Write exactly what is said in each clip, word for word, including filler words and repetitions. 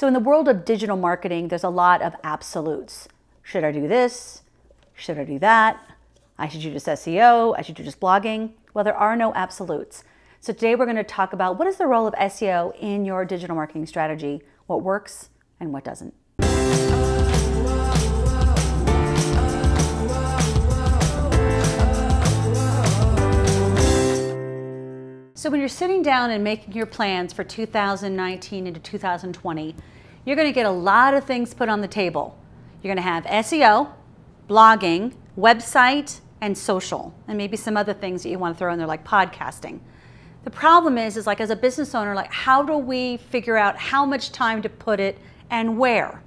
So in the world of digital marketing, there's a lot of absolutes. Should I do this? Should I do that? I should do just S E O. I should do just blogging. Well, there are no absolutes. So today we're going to talk about what is the role of S E O in your digital marketing strategy, what works and what doesn't. So when you're sitting down and making your plans for two thousand nineteen into two thousand twenty, you're going to get a lot of things put on the table. You're going to have S E O, blogging, website, and social, and maybe some other things that you want to throw in there like podcasting. The problem is, is like as a business owner, like how do we figure out how much time to put it and where?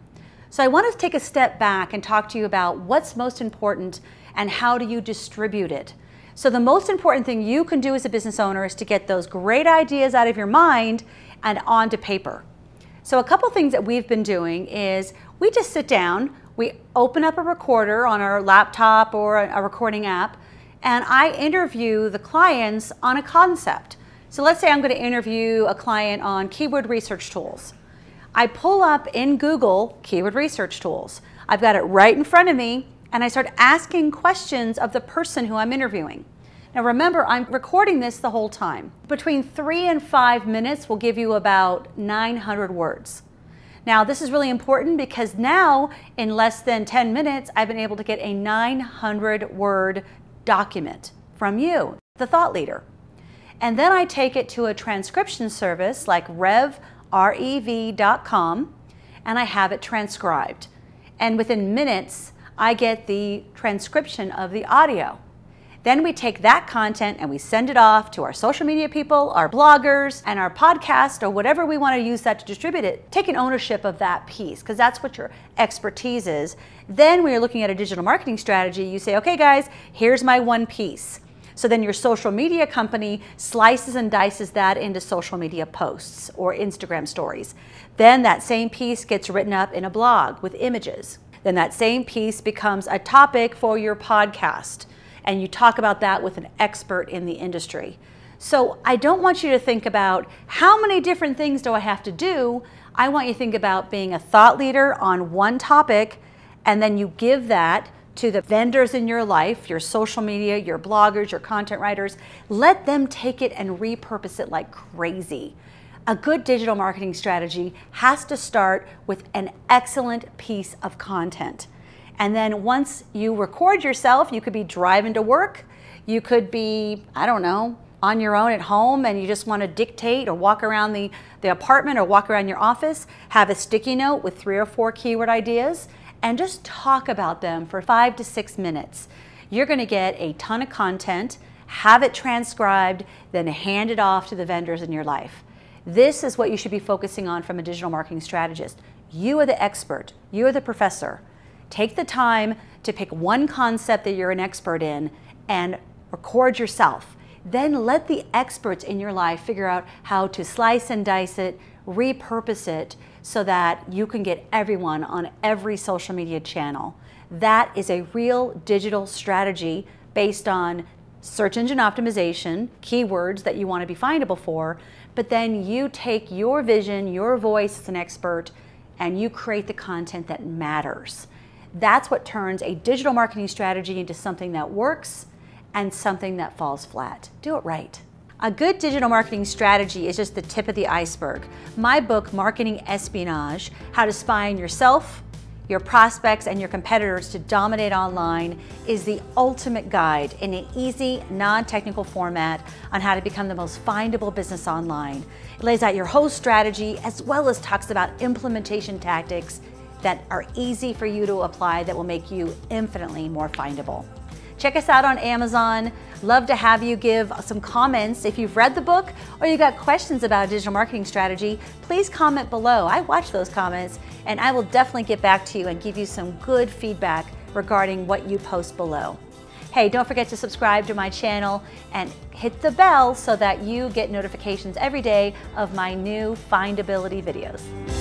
So I want to take a step back and talk to you about what's most important and how do you distribute it. So the most important thing you can do as a business owner is to get those great ideas out of your mind and onto paper. So a couple things that we've been doing is we just sit down, we open up a recorder on our laptop or a recording app, and I interview the clients on a concept. So let's say I'm going to interview a client on keyword research tools. I pull up in Google keyword research tools. I've got it right in front of me. And I start asking questions of the person who I'm interviewing. Now remember, I'm recording this the whole time. Between three and five minutes will give you about nine hundred words. Now this is really important because now in less than ten minutes, I've been able to get a nine hundred word document from you, the thought leader. And then I take it to a transcription service like rev rev dot com and I have it transcribed. And within minutes, I get the transcription of the audio. Then we take that content and we send it off to our social media people, our bloggers, and our podcast, or whatever we want to use that to distribute it. Taking ownership of that piece, because that's what your expertise is. Then when you're looking at a digital marketing strategy, you say, okay guys, here's my one piece. So then your social media company slices and dices that into social media posts or Instagram stories. Then that same piece gets written up in a blog with images. Then that same piece becomes a topic for your podcast, and you talk about that with an expert in the industry. So I don't want you to think about how many different things do I have to do. I want you to think about being a thought leader on one topic, and then you give that to the vendors in your life, your social media, your bloggers, your content writers. Let them take it and repurpose it like crazy. A good digital marketing strategy has to start with an excellent piece of content. And then once you record yourself, you could be driving to work, you could be, I don't know, on your own at home and you just want to dictate or walk around the, the apartment or walk around your office, have a sticky note with three or four keyword ideas and just talk about them for five to six minutes. You're going to get a ton of content, have it transcribed, then hand it off to the vendors in your life. This is what you should be focusing on from a digital marketing strategist. You are the expert. You are the professor. Take the time to pick one concept that you're an expert in and record yourself. Then let the experts in your life figure out how to slice and dice it, repurpose it, so that you can get everyone on every social media channel. That is a real digital strategy based on search engine optimization, keywords that you want to be findable for, but then you take your vision, your voice as an expert, and you create the content that matters. That's what turns a digital marketing strategy into something that works and something that falls flat. Do it right. A good digital marketing strategy is just the tip of the iceberg. My book, Marketing Espionage: How to Spy on Yourself, Your Prospects and Your Competitors to Dominate Online, is the ultimate guide in an easy, non-technical format on how to become the most findable business online. It lays out your whole strategy as well as talks about implementation tactics that are easy for you to apply that will make you infinitely more findable. Check us out on Amazon. Love to have you give some comments. If you've read the book or you've got questions about a digital marketing strategy, please comment below. I watch those comments and I will definitely get back to you and give you some good feedback regarding what you post below. Hey, don't forget to subscribe to my channel and hit the bell so that you get notifications every day of my new findability videos.